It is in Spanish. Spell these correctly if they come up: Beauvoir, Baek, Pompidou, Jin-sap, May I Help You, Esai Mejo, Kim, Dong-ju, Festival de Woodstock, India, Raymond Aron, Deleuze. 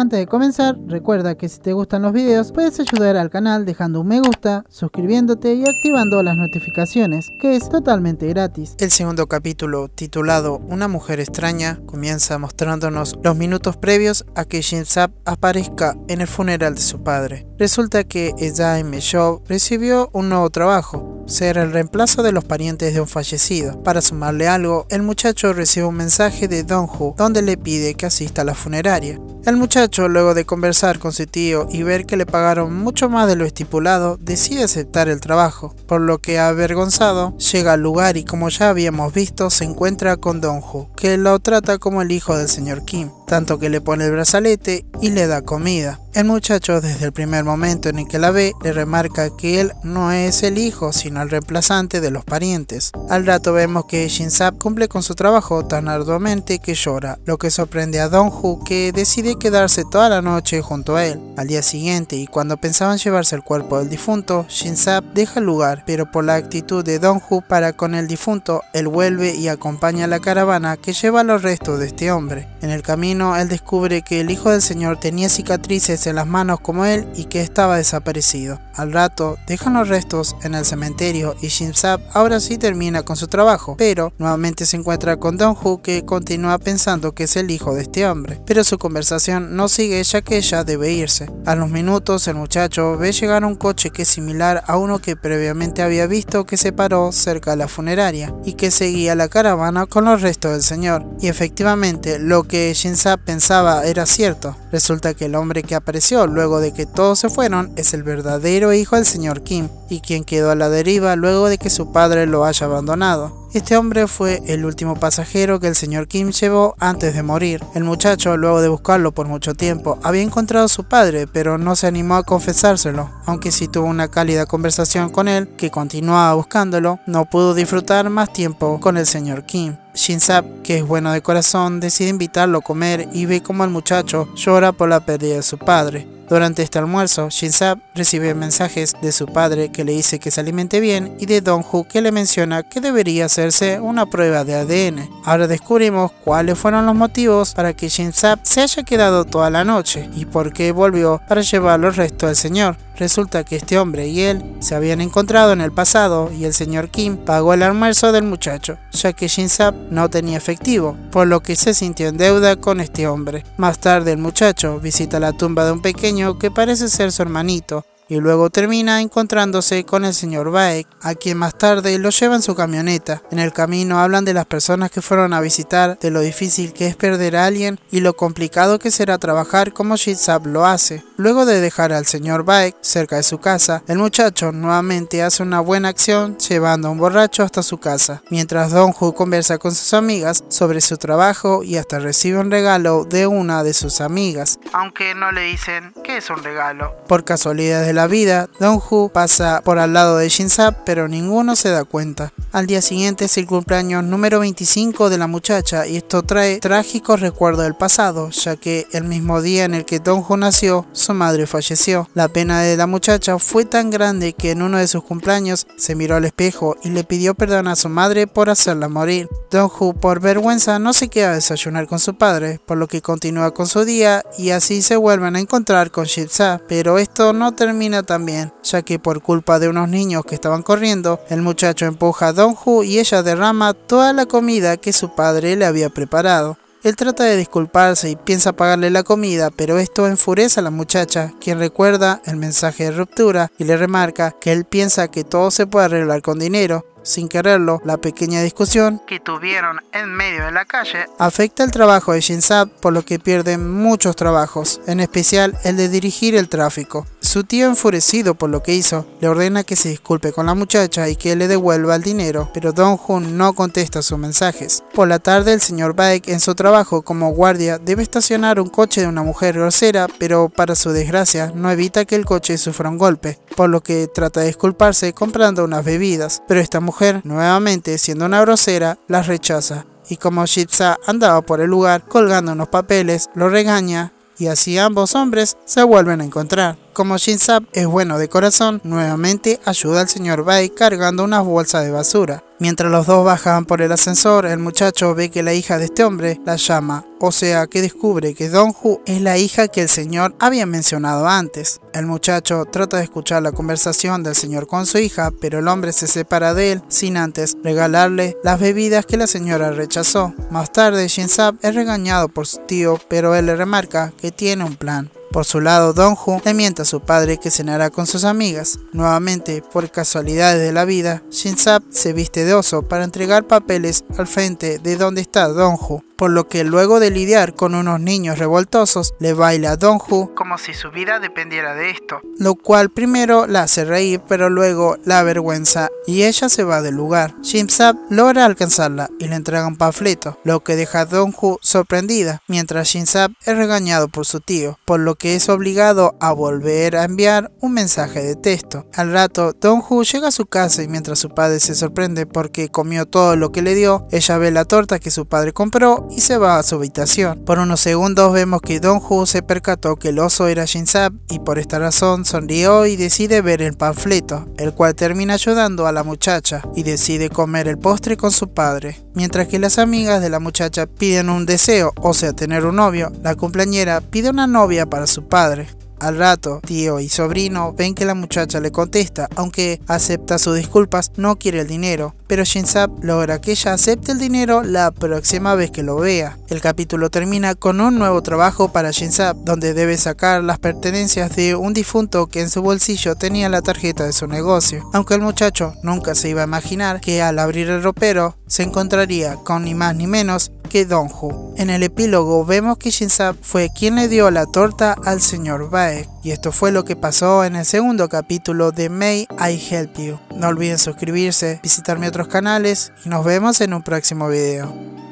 Antes de comenzar, recuerda que si te gustan los videos, puedes ayudar al canal dejando un me gusta, suscribiéndote y activando las notificaciones, que es totalmente gratis. El segundo capítulo, titulado Una mujer extraña, comienza mostrándonos los minutos previos a que Jin-sap aparezca en el funeral de su padre. Resulta que Esai Mejo recibió un nuevo trabajo, ser el reemplazo de los parientes de un fallecido. Para sumarle algo, el muchacho recibe un mensaje de Dong-ju donde le pide que asista a la funeraria. El muchacho, luego de conversar con su tío y ver que le pagaron mucho más de lo estipulado, decide aceptar el trabajo, por lo que avergonzado llega al lugar y, como ya habíamos visto, se encuentra con Dong-ju, que lo trata como el hijo del señor Kim, tanto que le pone el brazalete y le da comida. El muchacho, desde el primer momento en el que la ve, le remarca que él no es el hijo sino el reemplazante de los parientes. Al rato vemos que Jin-sap cumple con su trabajo tan arduamente que llora, lo que sorprende a Dong-ju, que decide quedarse toda la noche junto a él. Al día siguiente, y cuando pensaban llevarse el cuerpo del difunto, Jin-sap deja el lugar, pero por la actitud de Dong-ju para con el difunto, él vuelve y acompaña a la caravana que lleva los restos de este hombre. En el camino, él descubre que el hijo del señor tenía cicatrices en las manos como él y que estaba desaparecido. Al rato dejan los restos en el cementerio y Jin-sap ahora sí termina con su trabajo, pero nuevamente se encuentra con Dong-ju, que continúa pensando que es el hijo de este hombre, pero su conversación no sigue ya que ella debe irse. A los minutos, el muchacho ve llegar un coche que es similar a uno que previamente había visto, que se paró cerca de la funeraria y que seguía la caravana con los restos del señor, y efectivamente lo que Jin-sap pensaba era cierto. Resulta que el hombre que apareció luego de que todos se fueron es el verdadero hijo del señor Kim, y quien quedó a la deriva luego de que su padre lo haya abandonado. Este hombre fue el último pasajero que el señor Kim llevó antes de morir. El muchacho, luego de buscarlo por mucho tiempo, había encontrado a su padre, pero no se animó a confesárselo, aunque sí tuvo una cálida conversación con él, que continuaba buscándolo. No pudo disfrutar más tiempo con el señor Kim. Jin-sap, que es bueno de corazón, decide invitarlo a comer y ve cómo el muchacho llora por la pérdida de su padre. Durante este almuerzo, Jin-sap recibe mensajes de su padre, que le dice que se alimente bien, y de Dong-ju, que le menciona que debería hacerse una prueba de ADN. Ahora descubrimos cuáles fueron los motivos para que Jin-sap se haya quedado toda la noche y por qué volvió para llevar los restos del señor. Resulta que este hombre y él se habían encontrado en el pasado y el señor Kim pagó el almuerzo del muchacho, ya que Jin-sap no tenía efectivo, por lo que se sintió en deuda con este hombre. Más tarde, el muchacho visita la tumba de un pequeño que parece ser su hermanito, y luego termina encontrándose con el señor Baek, a quien más tarde lo lleva en su camioneta. En el camino hablan de las personas que fueron a visitar, de lo difícil que es perder a alguien y lo complicado que será trabajar como Jin-sap lo hace. Luego de dejar al señor Baek cerca de su casa, el muchacho nuevamente hace una buena acción llevando a un borracho hasta su casa, mientras Dong-ju conversa con sus amigas sobre su trabajo y hasta recibe un regalo de una de sus amigas, aunque no le dicen que es un regalo. Por casualidad de la vida, Dong-ju pasa por al lado de Jin-sap, pero ninguno se da cuenta. Al día siguiente es el cumpleaños número 25 de la muchacha, y esto trae trágicos recuerdos del pasado, ya que el mismo día en el que Dong-ju nació, su madre falleció. La pena de la muchacha fue tan grande que en uno de sus cumpleaños se miró al espejo y le pidió perdón a su madre por hacerla morir. Dong-ju, por vergüenza, no se queda a desayunar con su padre, por lo que continúa con su día, y así se vuelven a encontrar con Jin-sap, pero esto no termina también, ya que por culpa de unos niños que estaban corriendo, el muchacho empuja a Dong-ju y ella derrama toda la comida que su padre le había preparado. Él trata de disculparse y piensa pagarle la comida, pero esto enfurece a la muchacha, quien recuerda el mensaje de ruptura y le remarca que él piensa que todo se puede arreglar con dinero. Sin quererlo, la pequeña discusión que tuvieron en medio de la calle afecta el trabajo de Jin-sap, por lo que pierden muchos trabajos, en especial el de dirigir el tráfico. Su tío, enfurecido por lo que hizo, le ordena que se disculpe con la muchacha y que le devuelva el dinero, pero Dong-ju no contesta sus mensajes. Por la tarde, el señor Baek, en su trabajo como guardia, debe estacionar un coche de una mujer grosera, pero para su desgracia no evita que el coche sufra un golpe, por lo que trata de disculparse comprando unas bebidas, pero esta mujer, nuevamente siendo una grosera, las rechaza, y como Jin-sap andaba por el lugar colgando unos papeles, lo regaña, y así ambos hombres se vuelven a encontrar. Como Jin-sap es bueno de corazón, nuevamente ayuda al señor Baek cargando unas bolsas de basura. Mientras los dos bajan por el ascensor, el muchacho ve que la hija de este hombre la llama, o sea que descubre que Dong-ju es la hija que el señor había mencionado antes. El muchacho trata de escuchar la conversación del señor con su hija, pero el hombre se separa de él sin antes regalarle las bebidas que la señora rechazó. Más tarde, Jin-sap es regañado por su tío, pero él le remarca que tiene un plan. Por su lado, Dong-ju le miente a su padre que cenará con sus amigas. Nuevamente, por casualidades de la vida, Jin-sap se viste de oso para entregar papeles al frente de donde está Dong-ju, por lo que luego de lidiar con unos niños revoltosos, le baila a Dong-ju como si su vida dependiera de esto, lo cual primero la hace reír, pero luego la avergüenza y ella se va del lugar. Jin-sap logra alcanzarla y le entrega un panfleto, lo que deja a Dong-ju sorprendida, mientras Jin-sap es regañado por su tío, por lo que es obligado a volver a enviar un mensaje de texto. Al rato, Dong-ju llega a su casa y mientras su padre se sorprende porque comió todo lo que le dio, ella ve la torta que su padre compró y se va a su habitación. Por unos segundos vemos que Dong-ju se percató que el oso era Jin-sap y por esta razón sonrió y decide ver el panfleto, el cual termina ayudando a la muchacha y decide comer el postre con su padre. Mientras que las amigas de la muchacha piden un deseo, o sea tener un novio, la cumpleañera pide una novia para su padre. Al rato, tío y sobrino ven que la muchacha le contesta, aunque acepta sus disculpas, no quiere el dinero, pero Jin-sap logra que ella acepte el dinero la próxima vez que lo vea. El capítulo termina con un nuevo trabajo para Jin-sap, donde debe sacar las pertenencias de un difunto que en su bolsillo tenía la tarjeta de su negocio, aunque el muchacho nunca se iba a imaginar que al abrir el ropero se encontraría con ni más ni menos que Dong-ju. En el epílogo vemos que Jin-sap fue quien le dio la torta al señor Baek, y esto fue lo que pasó en el segundo capítulo de May I Help You. No olviden suscribirse, visitar mis otros canales y nos vemos en un próximo video.